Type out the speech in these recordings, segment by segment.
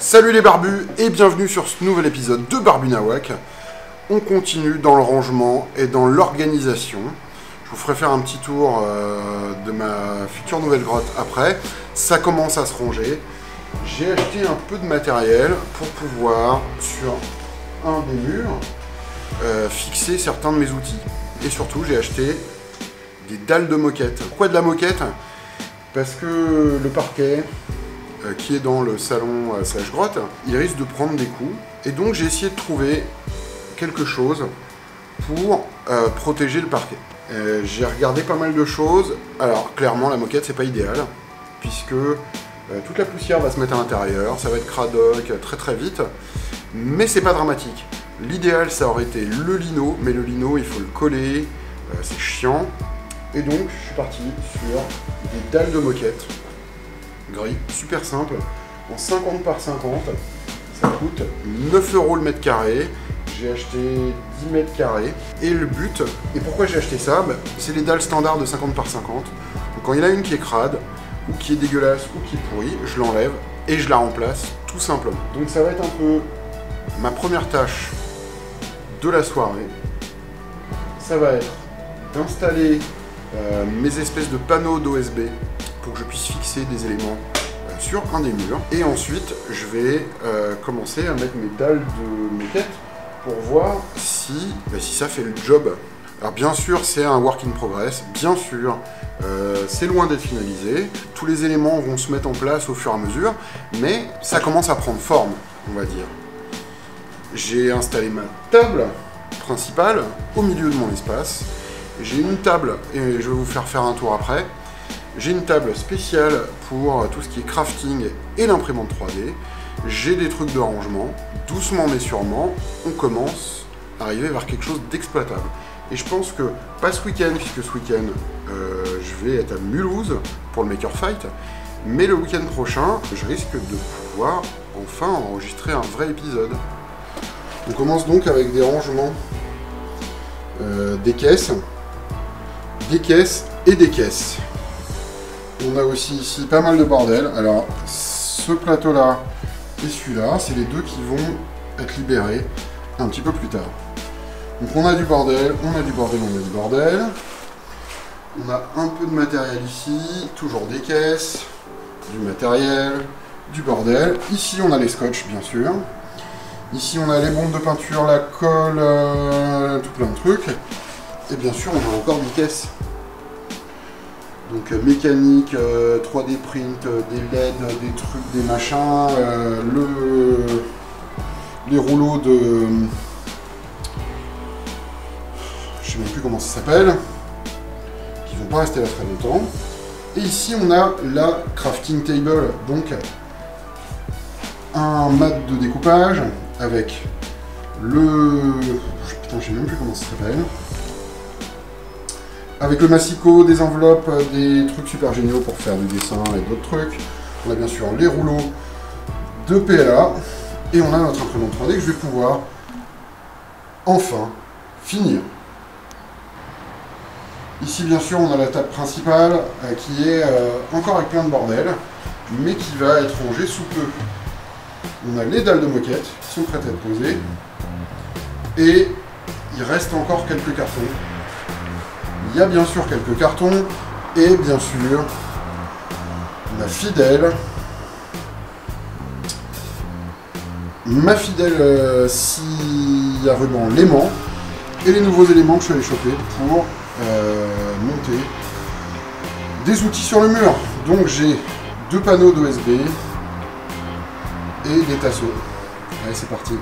Salut les barbus et bienvenue sur ce nouvel épisode de Barbu Nawak. On continue dans le rangement et dans l'organisation. Je vous ferai faire un petit tour de ma future nouvelle grotte après. Ça commence à se ranger. J'ai acheté un peu de matériel pour pouvoir, sur un des murs, fixer certains de mes outils. Et surtout, j'ai acheté des dalles de moquette. Pourquoi de la moquette? Parce que le parquet qui est dans le salon slash grotte, il risque de prendre des coups. Et donc j'ai essayé de trouver quelque chose pour protéger le parquet. J'ai regardé pas mal de choses. Alors clairement la moquette c'est pas idéal, puisque toute la poussière va se mettre à l'intérieur, ça va être cradoc très vite, mais c'est pas dramatique. L'idéal ça aurait été le lino, mais le lino il faut le coller, c'est chiant. Et donc je suis parti sur des dalles de moquette gris, super simple, en 50 par 50, ça coûte 9 € le mètre carré, j'ai acheté 10 mètres carrés, et le but, et pourquoi j'ai acheté ça, bah, c'est les dalles standards de 50 par 50, donc quand il y en a une qui est crade, ou qui est dégueulasse, ou qui pourrit, je l'enlève, et je la remplace, tout simplement. Donc ça va être un peu ma première tâche de la soirée, ça va être d'installer mes espèces de panneaux d'OSB, pour que je puisse fixer des éléments sur un des murs. Et ensuite, je vais commencer à mettre mes dalles de moquette pour voir si ça fait le job. Alors bien sûr, c'est un work in progress, bien sûr, c'est loin d'être finalisé. Tous les éléments vont se mettre en place au fur et à mesure, mais ça commence à prendre forme, on va dire. J'ai installé ma table principale au milieu de mon espace. J'ai une table, et je vais vous faire un tour après. J'ai une table spéciale pour tout ce qui est crafting et l'imprimante 3D. J'ai des trucs de rangement. Doucement mais sûrement, on commence à arriver vers quelque chose d'exploitable. Et je pense que, pas ce week-end, puisque ce week-end, je vais être à Mulhouse pour le Maker Faire, mais le week-end prochain, je risque de pouvoir enfin enregistrer un vrai épisode. On commence donc avec des rangements, des caisses. On a aussi ici pas mal de bordel. Alors ce plateau là et celui-là, c'est les deux qui vont être libérés un petit peu plus tard. Donc on a du bordel, on a du bordel, on a du bordel. On a un peu de matériel ici, toujours des caisses, du matériel, du bordel. Ici on a les scotch bien sûr. Ici on a les bombes de peinture, la colle, tout plein de trucs. Et bien sûr on a encore des caisses. Donc mécanique, 3D print, des LED, des trucs, des machins, les rouleaux de... Je sais même plus comment ça s'appelle, qui vont pas rester là très longtemps. Et ici on a la crafting table, donc un mat de découpage avec le... Putain, je sais même plus comment ça s'appelle. Avec le massicot, des enveloppes, des trucs super géniaux pour faire du dessin et d'autres trucs. On a bien sûr les rouleaux de PLA. Et on a notre imprimante 3D que je vais pouvoir enfin finir. Ici bien sûr on a la table principale qui est encore avec plein de bordel, mais qui va être rangée sous peu. On a les dalles de moquette qui sont prêtes à être posées. Et il reste encore quelques cartons. Il y a bien sûr quelques cartons, et bien sûr, ma fidèle scie à ruban l'aimant, et les nouveaux éléments que je suis allé choper pour monter des outils sur le mur. Donc j'ai deux panneaux d'OSB et des tasseaux. Allez, c'est parti.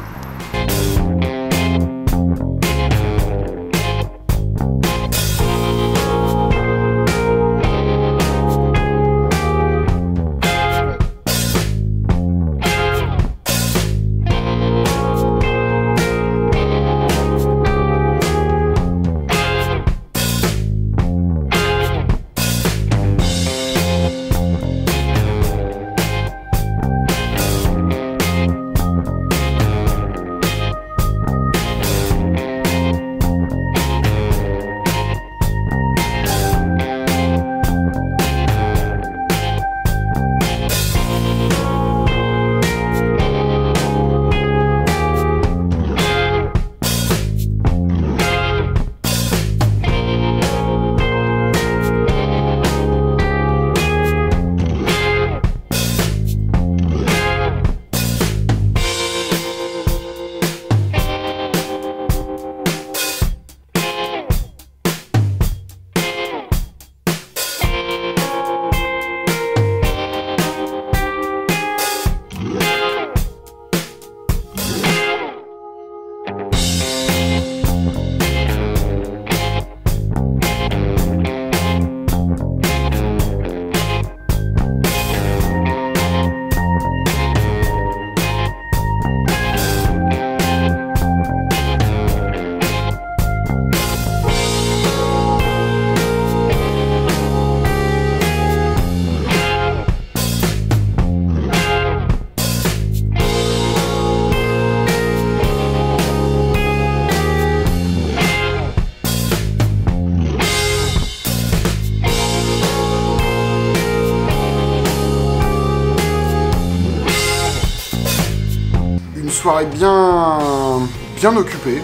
soirée bien occupée.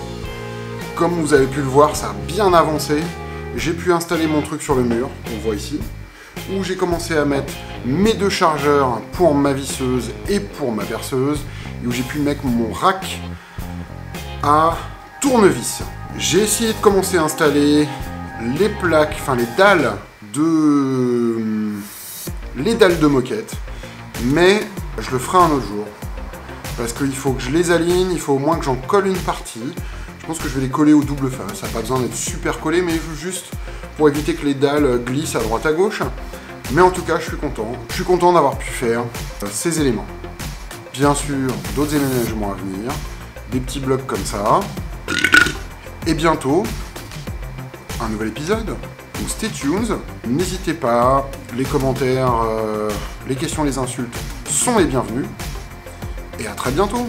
Comme vous avez pu le voir, ça a bien avancé. J'ai pu installer mon truc sur le mur, on voit ici, où j'ai commencé à mettre mes deux chargeurs pour ma visseuse et pour ma perceuse, et où j'ai pu mettre mon rack à tournevis. J'ai essayé de commencer à installer les plaques, enfin les dalles de moquette, mais je le ferai un autre jour, parce qu'il faut que je les aligne, il faut au moins que j'en colle une partie. Je pense que je vais les coller au double face, ça n'a pas besoin d'être super collé, mais juste pour éviter que les dalles glissent à droite à gauche. Mais en tout cas, je suis content d'avoir pu faire ces éléments. Bien sûr, d'autres aménagements à venir, des petits blocs comme ça, et bientôt, un nouvel épisode. Donc stay tuned, n'hésitez pas, les commentaires, les questions, les insultes sont les bienvenus, et à très bientôt.